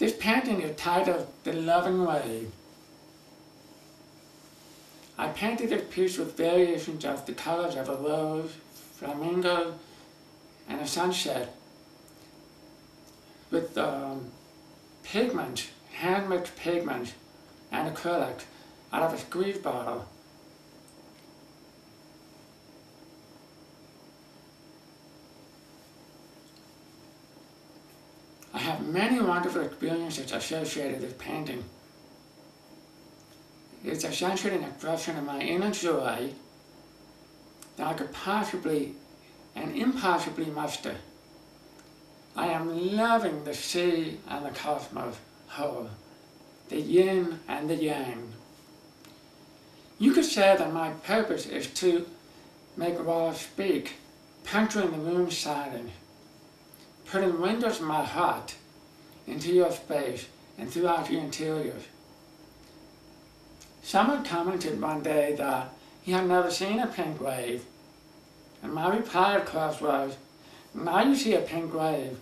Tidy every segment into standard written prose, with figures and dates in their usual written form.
This painting is titled The Loving Wave. I painted this piece with variations of the colors of a rose, flamingo, and a sunset, with pigments, hand-mixed pigments, and acrylic out of a squeeze bottle. I have many wonderful experiences associated with painting. It's essentially an expression of my inner joy that I could possibly and impossibly muster. I am loving the sea and the cosmos whole, the yin and the yang. You could say that my purpose is to make walls speak, puncturing the room's silence, putting windows in my heart into your space and throughout your interiors. Someone commented one day that he had never seen a pink wave, and my reply of course was, now you see a pink wave.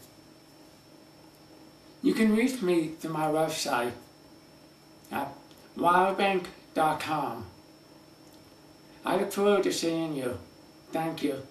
You can reach me through my website at wildbank.com. I look forward to seeing you. Thank you.